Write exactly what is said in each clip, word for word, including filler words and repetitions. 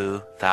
Two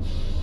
You